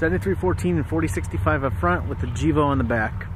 7314 and 4065 up front with the GEVO on the back.